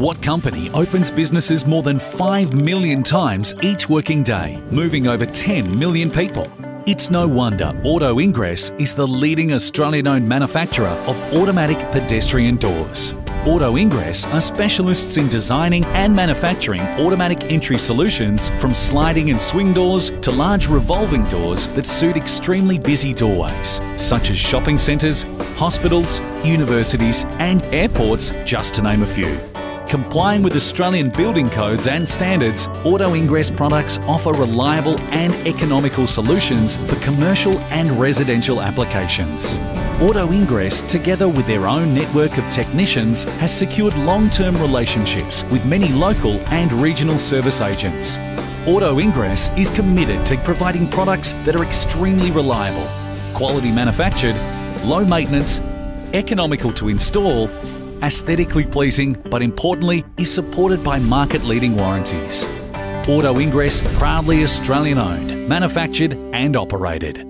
What company opens businesses more than 5 million times each working day, moving over 10 million people? It's no wonder Auto Ingress is the leading Australian-owned manufacturer of automatic pedestrian doors. Auto Ingress are specialists in designing and manufacturing automatic entry solutions, from sliding and swing doors to large revolving doors that suit extremely busy doorways, such as shopping centres, hospitals, universities and airports, just to name a few. Complying with Australian building codes and standards, Auto Ingress products offer reliable and economical solutions for commercial and residential applications. Auto Ingress, together with their own network of technicians, has secured long-term relationships with many local and regional service agents. Auto Ingress is committed to providing products that are extremely reliable, quality manufactured, low maintenance, economical to install, aesthetically pleasing, but importantly is supported by market-leading warranties. Auto Ingress, proudly Australian-owned, manufactured and operated.